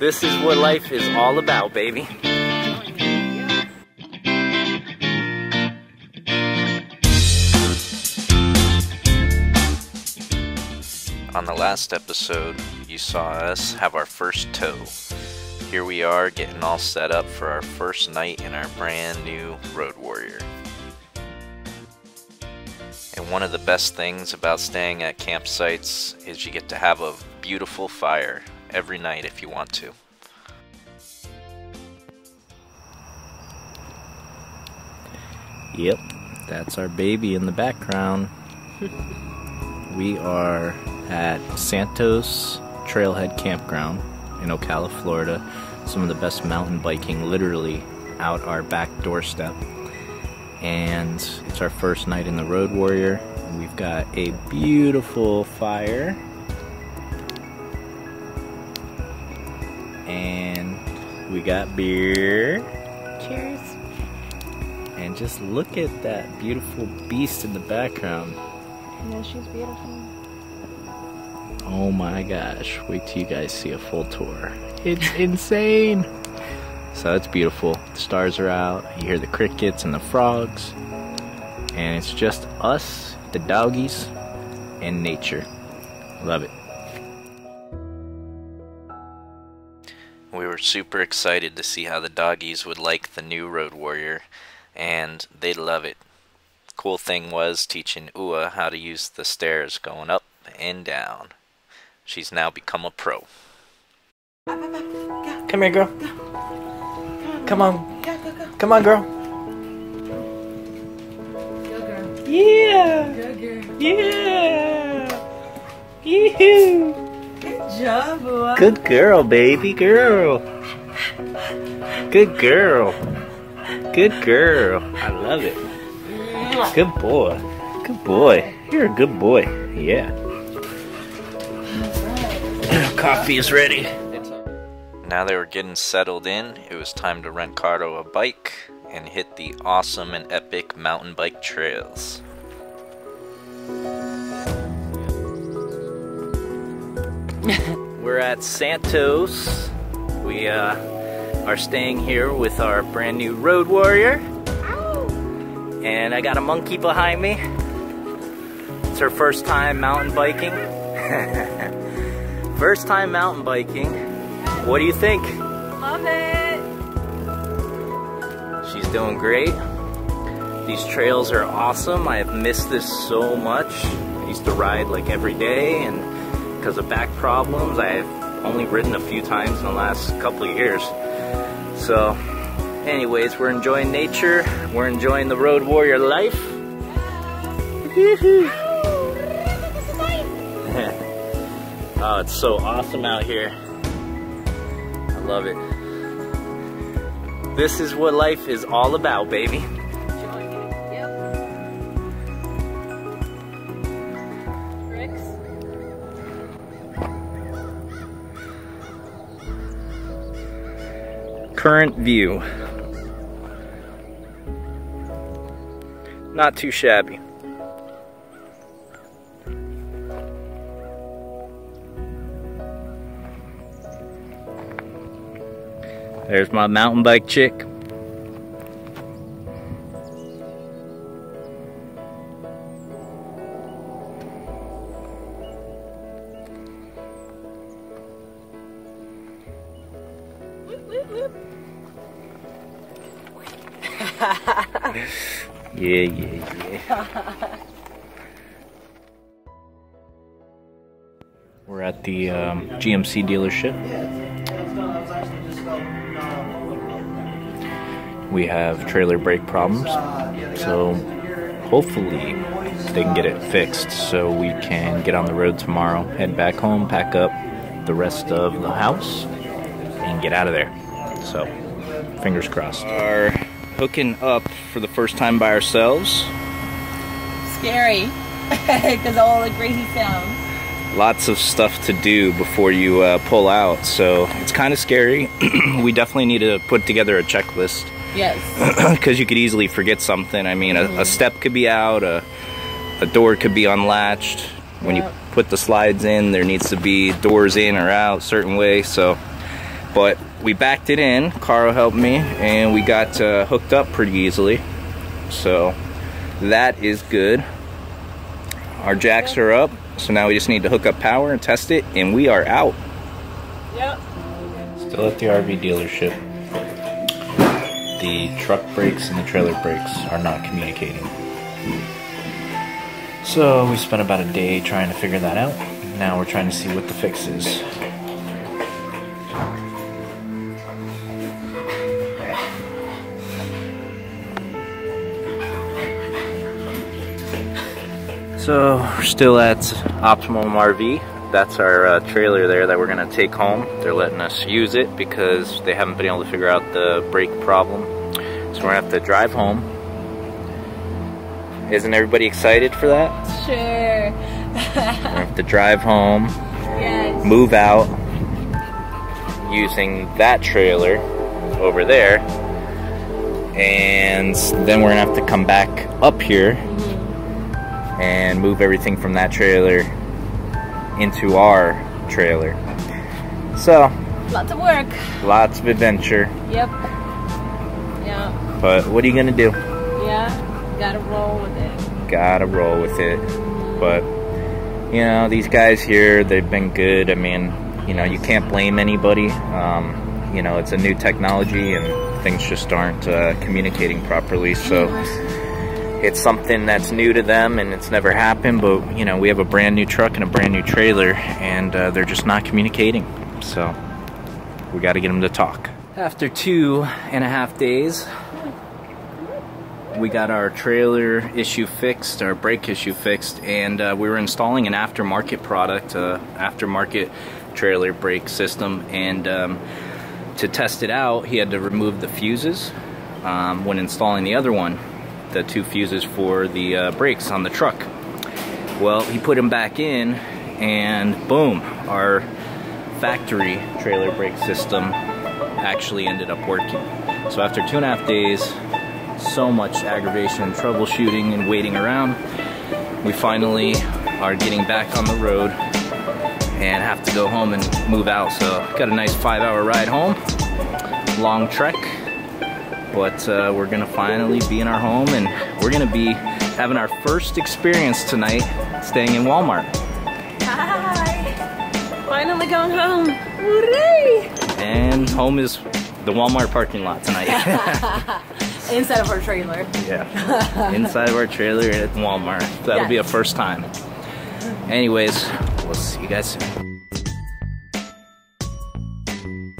This is what life is all about, baby. On the last episode, you saw us have our first tow. Here we are getting all set up for our first night in our brand new Road Warrior. And one of the best things about staying at campsites is you get to have a beautiful fire every night if you want to. Yep, that's our baby in the background. We are at Santos Trailhead Campground in Ocala, Florida. Some of the best mountain biking literally out our back doorstep. And it's our first night in the Road Warrior. We've got a beautiful fire. And we got beer. Cheers. And just look at that beautiful beast in the background. No, she's beautiful. Oh my gosh, wait till you guys see a full tour. It's insane. So it's beautiful. The stars are out, you hear the crickets and the frogs, and it's just us, the doggies, and nature. Love it. We were super excited to see how the doggies would like the new Road Warrior, and they love it. Cool thing was teaching Ua how to use the stairs going up and down. She's now become a pro. Come here, girl. Come on. Come on, girl. Yeah. Yeah. Yee-hoo. Good job, Ua. Good girl, baby girl. Good girl. Good girl. I love it. Good boy. Good boy. You're a good boy. Yeah. Coffee is ready. Now they were getting settled in, it was time to rent Cardo a bike and hit the awesome and epic mountain bike trails. We're at Santos. We are staying here with our brand new Road Warrior. And I got a monkey behind me. It's her first time mountain biking. First time mountain biking. What do you think? Love it. She's doing great. These trails are awesome. I have missed this so much. I used to ride like every day, and because of back problems, I've only ridden a few times in the last couple of years. So anyways, we're enjoying nature, we're enjoying the Road Warrior life. Oh, it's so awesome out here. I love it. This is what life is all about, baby. Current view. Not too shabby. There's my mountain bike chick. Yeah. We're at the GMC dealership. We have trailer brake problems, so hopefully they can get it fixed so we can get on the road tomorrow, head back home, pack up the rest of the house, and get out of there. So, fingers crossed. Our hooking up for the first time by ourselves. Scary, because all the crazy sounds. Lots of stuff to do before you pull out, so it's kind of scary. We definitely need to put together a checklist. Yes. Because you could easily forget something. I mean, a step could be out, a door could be unlatched. When you put the slides in, there needs to be doors in or out a certain way, so But we backed it in, Caro helped me, and we got hooked up pretty easily. So that is good. Our jacks are up, so now we just need to hook up power and test it, and we are out. Yep. Still at the RV dealership. The truck brakes and the trailer brakes are not communicating. So we spent about a day trying to figure that out. Now we're trying to see what the fix is. So we're still at Optimum RV. That's our trailer there that we're going to take home. They're letting us use it because they haven't been able to figure out the brake problem. So we're going to have to drive home. Isn't everybody excited for that? Sure. We're going to have to drive home, yes. Move out using that trailer over there, and then we're going to have to come back up here and move everything from that trailer into our trailer. So lots of work, lots of adventure. Yep. Yeah. But what are you gonna do? Yeah, gotta roll with it. Gotta roll with it. But you know, these guys here, they've been good. I mean, you know, you can't blame anybody. You know, it's a new technology and things just aren't communicating properly. So. It's something that's new to them and it's never happened, but you know, we have a brand new truck and a brand new trailer, and they're just not communicating. So we got to get them to talk. After 2.5 days, we got our trailer issue fixed, our brake issue fixed, and we were installing an aftermarket product, aftermarket trailer brake system, and to test it out, he had to remove the fuses when installing the other one. The 2 fuses for the brakes on the truck. Well, he put them back in, and boom, our factory trailer brake system actually ended up working. So after 2.5 days, so much aggravation, troubleshooting, and waiting around, we finally are getting back on the road and have to go home and move out. So got a nice 5-hour ride home, long trek. But we're gonna finally be in our home, and we're gonna be having our first experience tonight staying in Walmart. Hi! Finally going home. Woo-hoo! And home is the Walmart parking lot tonight. Inside of our trailer. Yeah. Inside of our trailer at Walmart. That'll be a first time. Anyways, we'll see you guys soon.